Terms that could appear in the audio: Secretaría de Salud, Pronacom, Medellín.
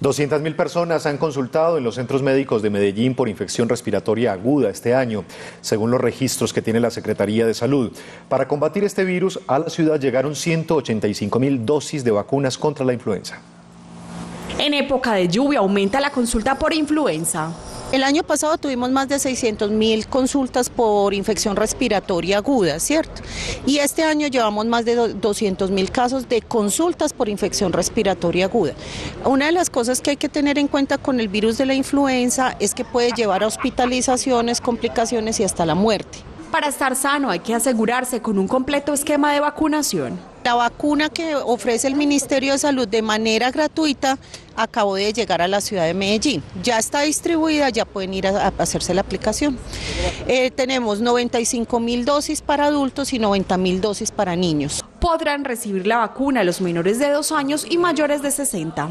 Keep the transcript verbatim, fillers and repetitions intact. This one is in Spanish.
doscientas mil personas han consultado en los centros médicos de Medellín por infección respiratoria aguda este año, según los registros que tiene la Secretaría de Salud. Para combatir este virus, a la ciudad llegaron ciento ochenta y cinco mil dosis de vacunas contra la influenza. En época de lluvia aumenta la consulta por influenza. El año pasado tuvimos más de seiscientas mil consultas por infección respiratoria aguda, ¿cierto? Y este año llevamos más de doscientos mil casos de consultas por infección respiratoria aguda. Una de las cosas que hay que tener en cuenta con el virus de la influenza es que puede llevar a hospitalizaciones, complicaciones y hasta la muerte. Para estar sano hay que asegurarse con un completo esquema de vacunación. La vacuna que ofrece el Ministerio de Salud de manera gratuita acabó de llegar a la ciudad de Medellín. Ya está distribuida, ya pueden ir a, a hacerse la aplicación. Eh, tenemos noventa y cinco mil dosis para adultos y noventa mil dosis para niños. Podrán recibir la vacuna los menores de dos años y mayores de sesenta.